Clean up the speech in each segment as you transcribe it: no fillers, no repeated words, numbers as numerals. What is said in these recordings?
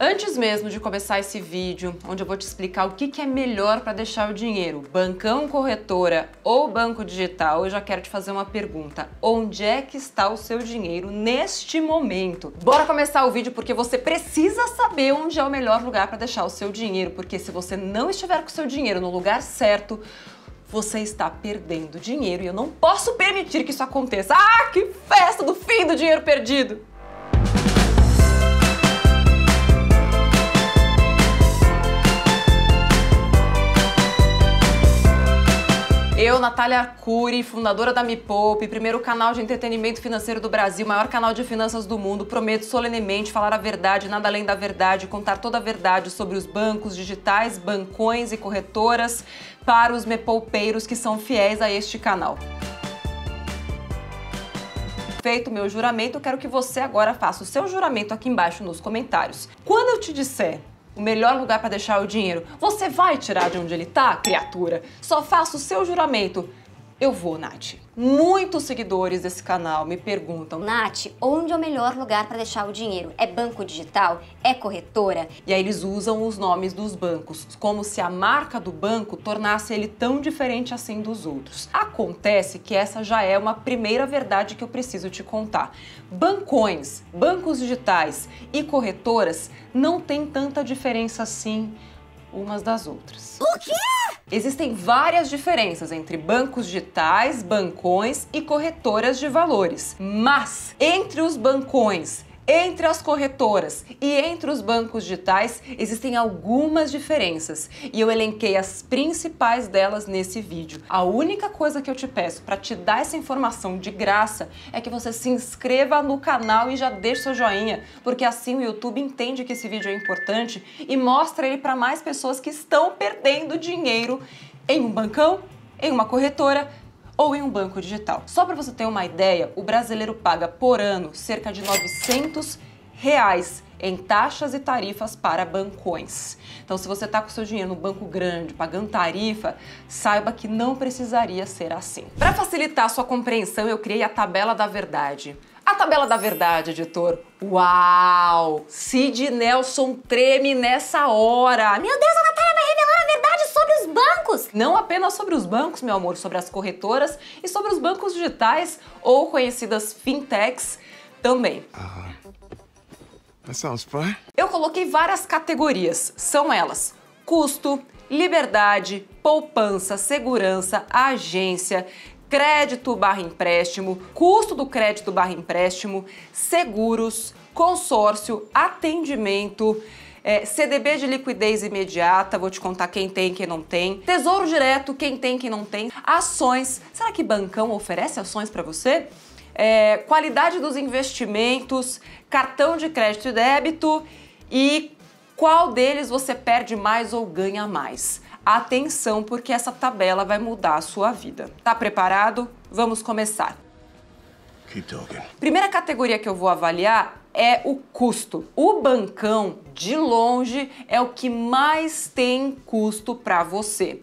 Antes mesmo de começar esse vídeo, onde eu vou te explicar o que é melhor para deixar o dinheiro, bancão, corretora ou banco digital, eu já quero te fazer uma pergunta. Onde é que está o seu dinheiro neste momento? Bora começar o vídeo porque você precisa saber onde é o melhor lugar para deixar o seu dinheiro, porque se você não estiver com o seu dinheiro no lugar certo, você está perdendo dinheiro e eu não posso permitir que isso aconteça. Ah, que festa do fim do dinheiro perdido! Eu, Natália Curi, fundadora da Me Poupe, primeiro canal de entretenimento financeiro do Brasil, maior canal de finanças do mundo, prometo solenemente falar a verdade, nada além da verdade, contar toda a verdade sobre os bancos digitais, bancões e corretoras para os Me Poupeiros que são fiéis a este canal. Feito o meu juramento, eu quero que você agora faça o seu juramento aqui embaixo nos comentários. Quando eu te disser o melhor lugar para deixar o dinheiro, você vai tirar de onde ele tá, criatura? Só faça o seu juramento. Eu vou, Nath. Muitos seguidores desse canal me perguntam: Nath, onde é o melhor lugar para deixar o dinheiro? É banco digital? É corretora? E aí eles usam os nomes dos bancos, como se a marca do banco tornasse ele tão diferente assim dos outros. Acontece que essa já é uma primeira verdade que eu preciso te contar. Bancões, bancos digitais e corretoras não tem tanta diferença assim umas das outras. O quê? Existem várias diferenças entre bancos digitais, bancões e corretoras de valores. Mas entre os bancões, entre as corretoras e entre os bancos digitais existem algumas diferenças e eu elenquei as principais delas nesse vídeo. A única coisa que eu te peço para te dar essa informação de graça é que você se inscreva no canal e já deixe seu joinha, porque assim o YouTube entende que esse vídeo é importante e mostra ele para mais pessoas que estão perdendo dinheiro em um bancão, em uma corretora ou em um banco digital. Só para você ter uma ideia, o brasileiro paga por ano cerca de R$900 em taxas e tarifas para bancões. Então, se você está com seu dinheiro no banco grande, pagando tarifa, saiba que não precisaria ser assim. Para facilitar a sua compreensão, eu criei a tabela da verdade. A tabela da verdade, editor. Uau! Sid Nelson treme nessa hora. Meu Deus, a Natália vai revelar a verdade sobre os bancos! Não apenas sobre os bancos, meu amor, sobre as corretoras e sobre os bancos digitais ou conhecidas fintechs também. Eu coloquei várias categorias, são elas: custo, liberdade, poupança, segurança, agência, crédito / empréstimo, custo do crédito / empréstimo, seguros, consórcio, atendimento, CDB de liquidez imediata, vou te contar quem tem e quem não tem, tesouro direto, quem tem e quem não tem, ações, será que bancão oferece ações para você? Qualidade dos investimentos, cartão de crédito e débito e qual deles você perde mais ou ganha mais. Atenção, porque essa tabela vai mudar a sua vida. Tá preparado? Vamos começar. Primeira categoria que eu vou avaliar é o custo. O bancão, de longe, é o que mais tem custo para você.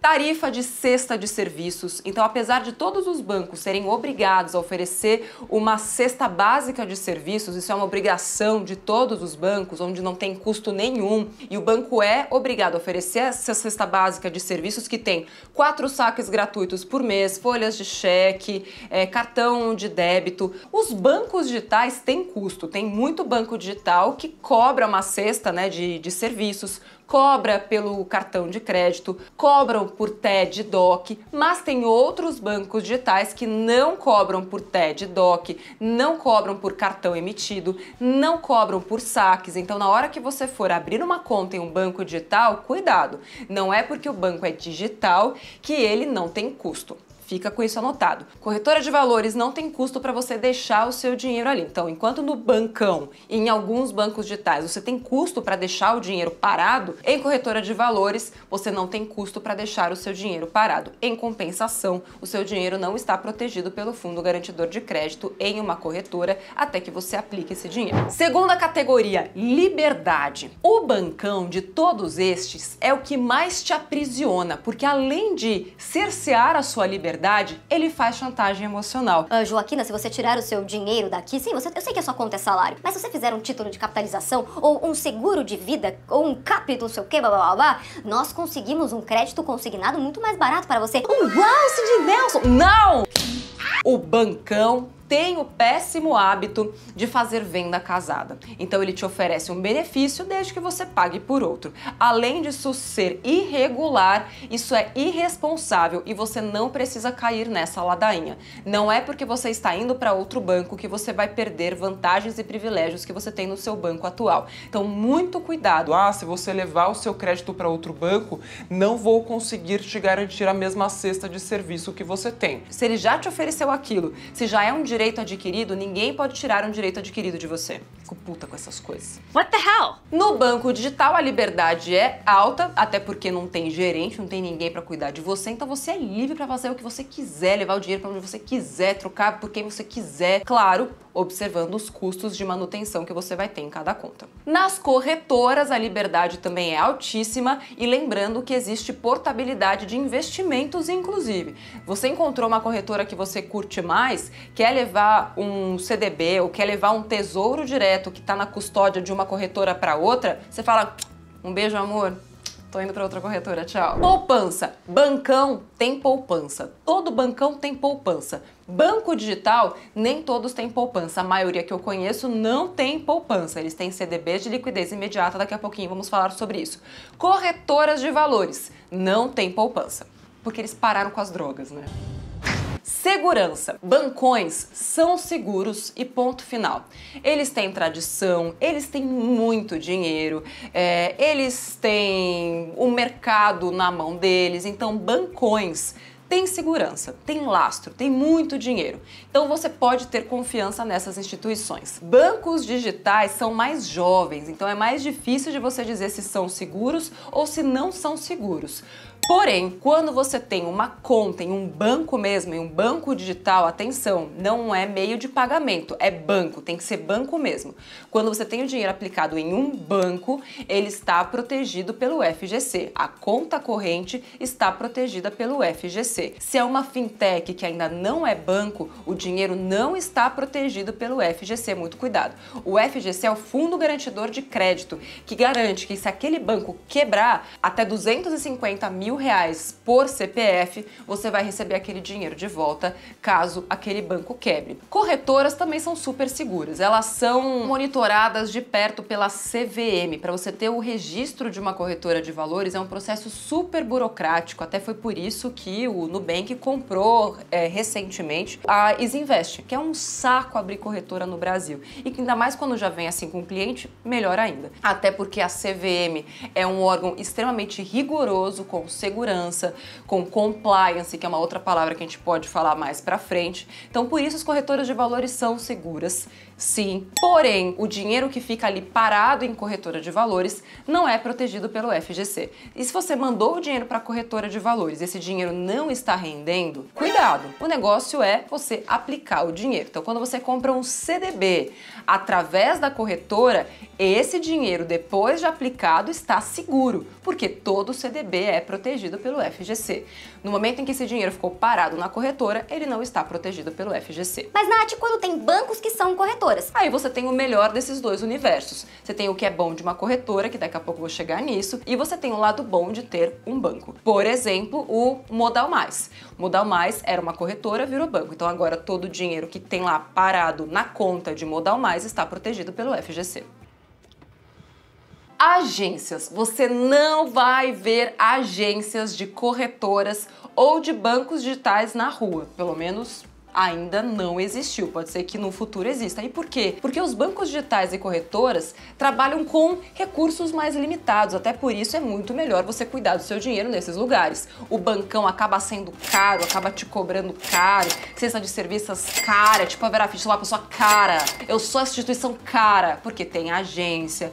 Tarifa de cesta de serviços. Então, apesar de todos os bancos serem obrigados a oferecer uma cesta básica de serviços, isso é uma obrigação de todos os bancos, onde não tem custo nenhum, e o banco é obrigado a oferecer essa cesta básica de serviços que tem 4 saques gratuitos por mês, folhas de cheque, cartão de débito. Os bancos digitais têm custo. Tem muito banco digital que cobra uma cesta, né, de serviços, cobra pelo cartão de crédito, cobram por TED DOC, mas tem outros bancos digitais que não cobram por TED DOC, não cobram por cartão emitido, não cobram por saques. Então, na hora que você for abrir uma conta em um banco digital, cuidado, não é porque o banco é digital que ele não tem custo. Fica com isso anotado. Corretora de valores não tem custo para você deixar o seu dinheiro ali. Então, enquanto no bancão e em alguns bancos digitais você tem custo para deixar o dinheiro parado, em corretora de valores você não tem custo para deixar o seu dinheiro parado. Em compensação, o seu dinheiro não está protegido pelo fundo garantidor de crédito em uma corretora até que você aplique esse dinheiro. Segunda categoria, liberdade. O bancão de todos estes é o que mais te aprisiona, porque além de cercear a sua liberdade, verdade, ele faz chantagem emocional. Joaquina, se você tirar o seu dinheiro daqui, sim, eu sei que a sua conta é salário, mas se você fizer um título de capitalização, ou um seguro de vida, ou um capítulo, não sei o que, blá, blá, blá, blá, nós conseguimos um crédito consignado muito mais barato para você. Uau, Sid Nelson! Não! O bancão tem o péssimo hábito de fazer venda casada. Então ele te oferece um benefício desde que você pague por outro. Além disso ser irregular, isso é irresponsável e você não precisa cair nessa ladainha. Não é porque você está indo para outro banco que você vai perder vantagens e privilégios que você tem no seu banco atual. Então muito cuidado. Ah, se você levar o seu crédito para outro banco, não vou conseguir te garantir a mesma cesta de serviço que você tem. Se ele já te ofereceu aquilo, se já é um direito adquirido, ninguém pode tirar um direito adquirido de você. Fico puta com essas coisas. What the hell? No banco digital a liberdade é alta, até porque não tem gerente, não tem ninguém pra cuidar de você, então você é livre pra fazer o que você quiser, levar o dinheiro pra onde você quiser, trocar por quem você quiser. Claro, observando os custos de manutenção que você vai ter em cada conta. Nas corretoras, a liberdade também é altíssima e lembrando que existe portabilidade de investimentos, inclusive. Você encontrou uma corretora que você curte mais, quer levar um CDB ou quer levar um tesouro direto que está na custódia de uma corretora para outra, você fala, um beijo, amor. Tô indo pra outra corretora, tchau. Poupança. Bancão tem poupança. Todo bancão tem poupança. Banco digital, nem todos têm poupança. A maioria que eu conheço não tem poupança. Eles têm CDBs de liquidez imediata. Daqui a pouquinho vamos falar sobre isso. Corretoras de valores não tem poupança. Porque eles pararam com as drogas, né? Segurança. Bancões são seguros e ponto final. Eles têm tradição, eles têm muito dinheiro, eles têm o mercado na mão deles, então bancões tem segurança, tem lastro, tem muito dinheiro. Então você pode ter confiança nessas instituições. Bancos digitais são mais jovens, então é mais difícil de você dizer se são seguros ou se não são seguros. Porém, quando você tem uma conta em um banco mesmo, em um banco digital, atenção, não é meio de pagamento, é banco, tem que ser banco mesmo. Quando você tem o dinheiro aplicado em um banco, ele está protegido pelo FGC. A conta corrente está protegida pelo FGC. Se é uma fintech que ainda não é banco, o dinheiro não está protegido pelo FGC, muito cuidado. O FGC é o Fundo Garantidor de Crédito, que garante que se aquele banco quebrar, até 250 mil reais por CPF, você vai receber aquele dinheiro de volta caso aquele banco quebre. Corretoras também são super seguras. Elas são monitoradas de perto pela CVM. Para você ter o registro de uma corretora de valores é um processo super burocrático. Até foi por isso que o Nubank comprou recentemente a Easy Invest, que é um saco abrir corretora no Brasil. E que ainda mais quando já vem assim com o cliente, melhor ainda. Até porque a CVM é um órgão extremamente rigoroso, com segurança, com compliance, que é uma outra palavra que a gente pode falar mais pra frente. Então, por isso, as corretoras de valores são seguras, sim. Porém, o dinheiro que fica ali parado em corretora de valores não é protegido pelo FGC. E se você mandou o dinheiro pra corretora de valores e esse dinheiro não está rendendo, cuidado! O negócio é você aplicar o dinheiro. Então, quando você compra um CDB através da corretora, esse dinheiro, depois de aplicado, está seguro, porque todo CDB é protegido pelo FGC. No momento em que esse dinheiro ficou parado na corretora, ele não está protegido pelo FGC. Mas, Nath, quando tem bancos que são corretoras? Aí você tem o melhor desses dois universos. Você tem o que é bom de uma corretora, que daqui a pouco eu vou chegar nisso, e você tem o lado bom de ter um banco. Por exemplo, o Modal Mais. O Modal Mais era uma corretora, virou banco. Então agora todo o dinheiro que tem lá parado na conta de Modal Mais está protegido pelo FGC. Agências. Você não vai ver agências de corretoras ou de bancos digitais na rua, pelo menos ainda não existiu. Pode ser que no futuro exista. E por quê? Porque os bancos digitais e corretoras trabalham com recursos mais limitados. Até por isso é muito melhor você cuidar do seu dinheiro nesses lugares. O bancão acaba sendo caro, acaba te cobrando caro, cesta de serviços cara, tipo a Vera Ficha, sei lá, pessoa cara. Eu sou a instituição cara, porque tem agência,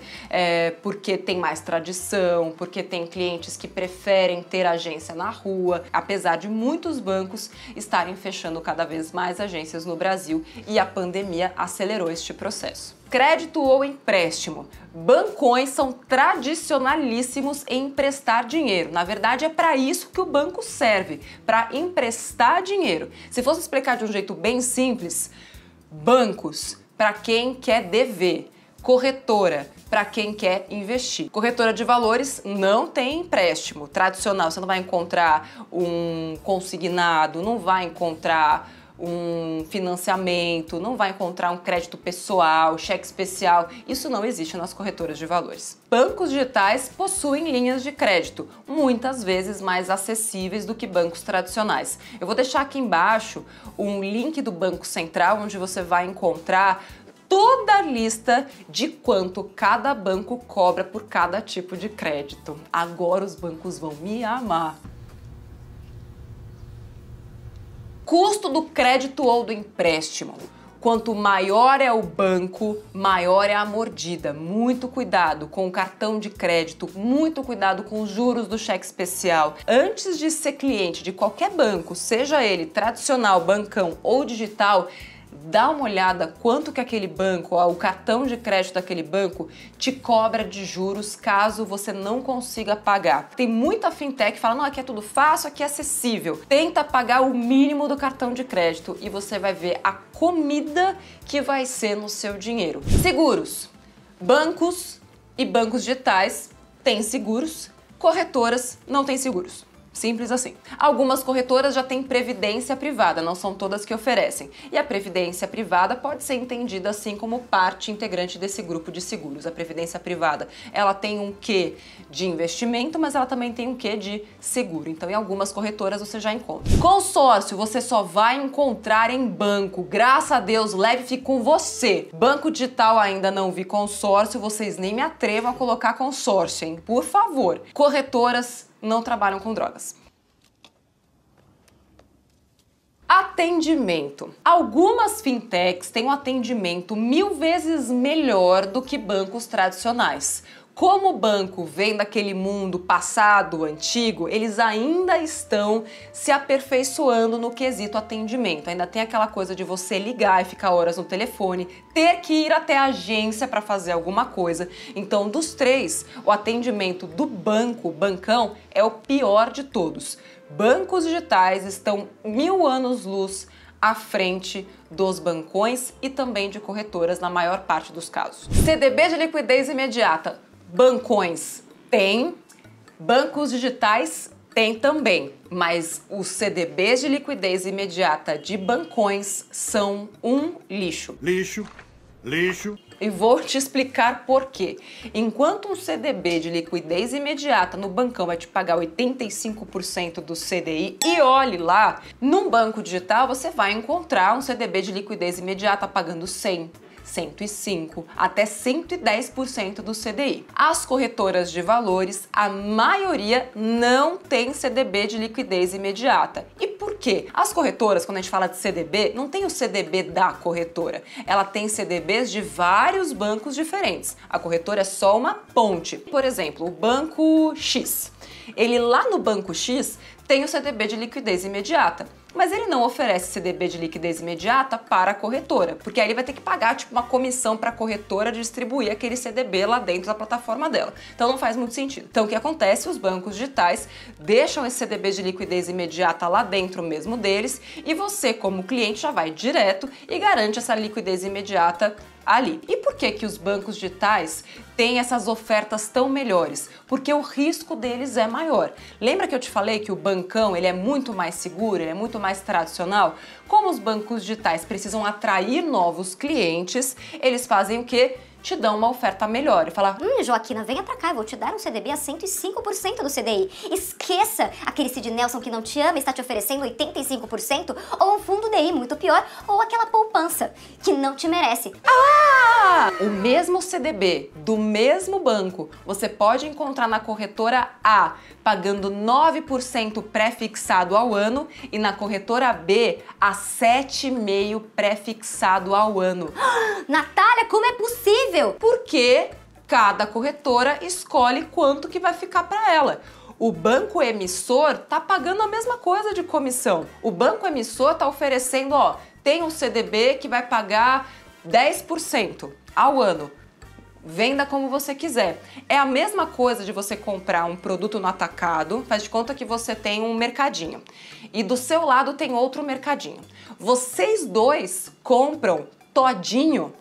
porque tem mais tradição, porque tem clientes que preferem ter agência na rua, apesar de muitos bancos estarem fechando cada vez mais. mais agências no Brasil e a pandemia acelerou este processo. Crédito ou empréstimo? Bancões são tradicionalíssimos em emprestar dinheiro. Na verdade, é para isso que o banco serve, para emprestar dinheiro. Se fosse explicar de um jeito bem simples, bancos, para quem quer dever. Corretora, para quem quer investir. Corretora de valores não tem empréstimo tradicional. Você não vai encontrar um consignado, não vai encontrar um financiamento, não vai encontrar um crédito pessoal, cheque especial. Isso não existe nas corretoras de valores. Bancos digitais possuem linhas de crédito, muitas vezes mais acessíveis do que bancos tradicionais. Eu vou deixar aqui embaixo um link do Banco Central, onde você vai encontrar toda a lista de quanto cada banco cobra por cada tipo de crédito. Agora os bancos vão me amar. Custo do crédito ou do empréstimo. Quanto maior é o banco, maior é a mordida. Muito cuidado com o cartão de crédito, muito cuidado com os juros do cheque especial. Antes de ser cliente de qualquer banco, seja ele tradicional, bancão ou digital, dá uma olhada quanto que aquele banco, o cartão de crédito daquele banco, te cobra de juros caso você não consiga pagar. Tem muita fintech que fala, não, aqui é tudo fácil, aqui é acessível. Tenta pagar o mínimo do cartão de crédito e você vai ver a comida que vai ser no seu dinheiro. Seguros. Bancos e bancos digitais têm seguros, corretoras não têm seguros. Simples assim. Algumas corretoras já têm previdência privada, não são todas que oferecem. E a previdência privada pode ser entendida assim como parte integrante desse grupo de seguros. A previdência privada, ela tem um quê de investimento, mas ela também tem um quê de seguro. Então, em algumas corretoras você já encontra. Consórcio, você só vai encontrar em banco. Graças a Deus, leve fique com você. Banco digital ainda não vi consórcio, vocês nem me atrevam a colocar consórcio, hein? Por favor. Corretoras não trabalham com drogas. Atendimento. Algumas fintechs têm um atendimento 1000 vezes melhor do que bancos tradicionais. Como o banco vem daquele mundo passado, antigo, eles ainda estão se aperfeiçoando no quesito atendimento. Ainda tem aquela coisa de você ligar e ficar horas no telefone, ter que ir até a agência para fazer alguma coisa. Então, dos três, o atendimento do banco, bancão, é o pior de todos. Bancos digitais estão 1000 anos-luz à frente dos bancões e também de corretoras na maior parte dos casos. CDB de liquidez imediata. Bancões tem, bancos digitais tem também, mas os CDBs de liquidez imediata de bancões são um lixo. Lixo, lixo. E vou te explicar por quê. Enquanto um CDB de liquidez imediata no bancão vai te pagar 85% do CDI, e olhe lá, num banco digital você vai encontrar um CDB de liquidez imediata pagando 100%, 105%, até 110% do CDI. As corretoras de valores, a maioria não tem CDB de liquidez imediata. E por quê? As corretoras, quando a gente fala de CDB, não tem o CDB da corretora. Ela tem CDBs de vários bancos diferentes. A corretora é só uma ponte. Por exemplo, o banco X. Ele lá no banco X tem o CDB de liquidez imediata, mas ele não oferece CDB de liquidez imediata para a corretora, porque aí ele vai ter que pagar tipo uma comissão para a corretora distribuir aquele CDB lá dentro da plataforma dela. Então não faz muito sentido. Então o que acontece? Os bancos digitais deixam esse CDB de liquidez imediata lá dentro mesmo deles e você, como cliente, já vai direto e garante essa liquidez imediata ali. E por que que os bancos digitais têm essas ofertas tão melhores? Porque o risco deles é maior. Lembra que eu te falei que o bancão, ele é muito mais seguro, ele é muito mais tradicional? Como os bancos digitais precisam atrair novos clientes, eles fazem o quê? Te dão uma oferta melhor e falar, Joaquina, venha pra cá, eu vou te dar um CDB a 105% do CDI. Esqueça aquele Sid Nelson que não te ama e está te oferecendo 85%, ou um fundo DI muito pior, ou aquela poupança que não te merece. Ah! O mesmo CDB do mesmo banco, você pode encontrar na corretora A pagando 9% pré-fixado ao ano e na corretora B a 7,5% pré-fixado ao ano. Natália, como é possível? Porque cada corretora escolhe quanto que vai ficar para ela. O banco emissor tá pagando a mesma coisa de comissão. O banco emissor tá oferecendo, ó, tem um CDB que vai pagar 10% ao ano. Venda como você quiser. É a mesma coisa de você comprar um produto no atacado, faz de conta que você tem um mercadinho e do seu lado tem outro mercadinho. Vocês dois compram todinho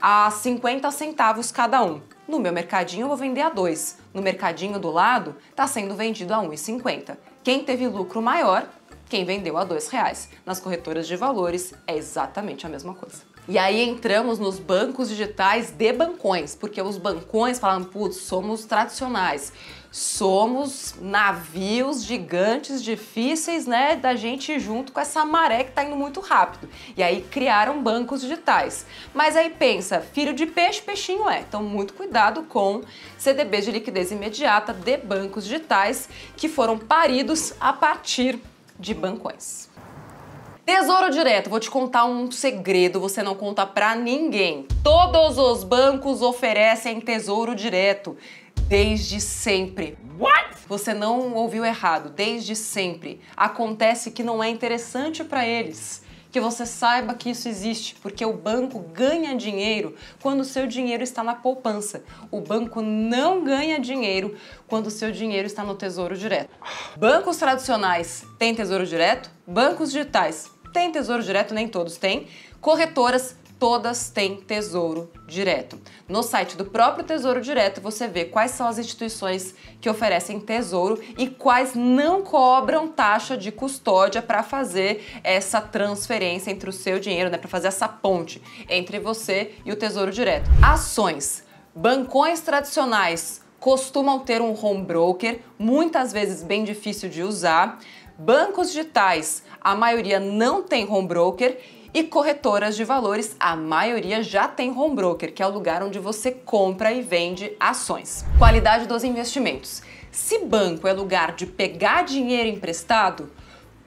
a 50 centavos cada um. No meu mercadinho eu vou vender a 2, no mercadinho do lado está sendo vendido a 1,50. Quem teve lucro maior? Quem vendeu a R$2. Nas corretoras de valores é exatamente a mesma coisa. E aí entramos nos bancos digitais de bancões, porque os bancões falam, putz, somos tradicionais, somos navios gigantes, difíceis, né, da gente ir junto com essa maré que tá indo muito rápido. E aí criaram bancos digitais. Mas aí pensa, filho de peixe, peixinho é. Então muito cuidado com CDBs de liquidez imediata de bancos digitais que foram paridos a partir de bancões. Tesouro Direto, vou te contar um segredo, você não conta pra ninguém. Todos os bancos oferecem Tesouro Direto, desde sempre. What? Você não ouviu errado, desde sempre. Acontece que não é interessante pra eles, que você saiba que isso existe, porque o banco ganha dinheiro quando o seu dinheiro está na poupança. O banco não ganha dinheiro quando o seu dinheiro está no Tesouro Direto. Bancos tradicionais têm Tesouro Direto, bancos digitais tem Tesouro Direto, nem todos têm. Corretoras, todas têm Tesouro Direto. No site do próprio Tesouro Direto, você vê quais são as instituições que oferecem tesouro e quais não cobram taxa de custódia para fazer essa transferência entre o seu dinheiro, né, para fazer essa ponte entre você e o Tesouro Direto. Ações. Bancões tradicionais costumam ter um home broker, muitas vezes bem difícil de usar. Bancos digitais, a maioria não tem home broker, e corretoras de valores, a maioria já tem home broker, que é o lugar onde você compra e vende ações. Qualidade dos investimentos. Se banco é lugar de pegar dinheiro emprestado,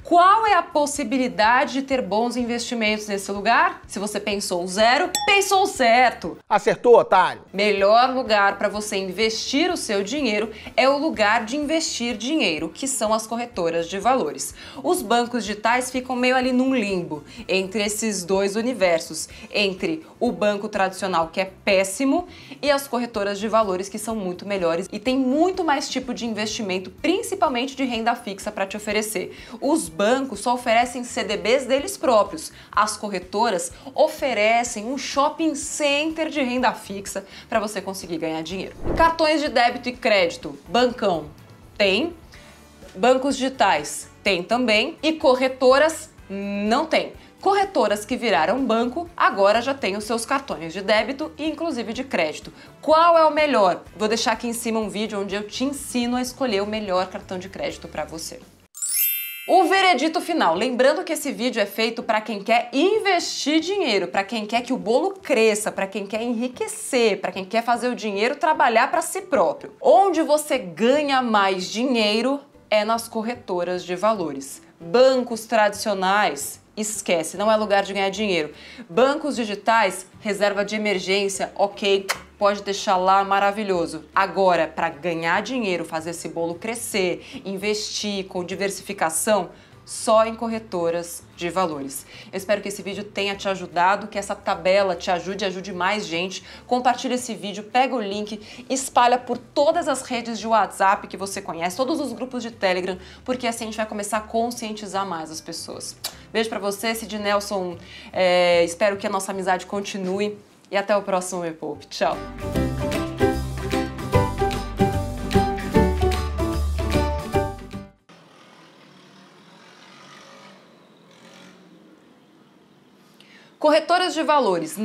qual é a possibilidade de ter bons investimentos nesse lugar? Se você pensou zero, pensou certo. Acertou, otário. Melhor lugar para você investir o seu dinheiro é o lugar de investir dinheiro, que são as corretoras de valores. Os bancos digitais ficam meio ali num limbo, entre esses dois universos, entre o banco tradicional, que é péssimo, e as corretoras de valores, que são muito melhores e tem muito mais tipo de investimento, principalmente de renda fixa, para te oferecer. Os bancos só oferecem CDBs deles próprios. As corretoras oferecem um shopping center de renda fixa para você conseguir ganhar dinheiro. Cartões de débito e crédito, bancão tem, bancos digitais tem também e corretoras não tem. Corretoras que viraram banco agora já têm os seus cartões de débito e inclusive de crédito. Qual é o melhor? Vou deixar aqui em cima um vídeo onde eu te ensino a escolher o melhor cartão de crédito para você. O veredito final. Lembrando que esse vídeo é feito para quem quer investir dinheiro, para quem quer que o bolo cresça, para quem quer enriquecer, para quem quer fazer o dinheiro trabalhar para si próprio. Onde você ganha mais dinheiro é nas corretoras de valores. Bancos tradicionais, esquece, não é lugar de ganhar dinheiro. Bancos digitais, reserva de emergência, ok, pode deixar lá, maravilhoso. Agora, para ganhar dinheiro, fazer esse bolo crescer, investir com diversificação, só em corretoras de valores. Eu espero que esse vídeo tenha te ajudado, que essa tabela te ajude e ajude mais gente. Compartilha esse vídeo, pega o link, espalha por todas as redes de WhatsApp que você conhece, todos os grupos de Telegram, porque assim a gente vai começar a conscientizar mais as pessoas. Beijo pra você, Sid Nelson. Espero que a nossa amizade continue e até o próximo Me Poupe. Tchau! Corretoras de valores.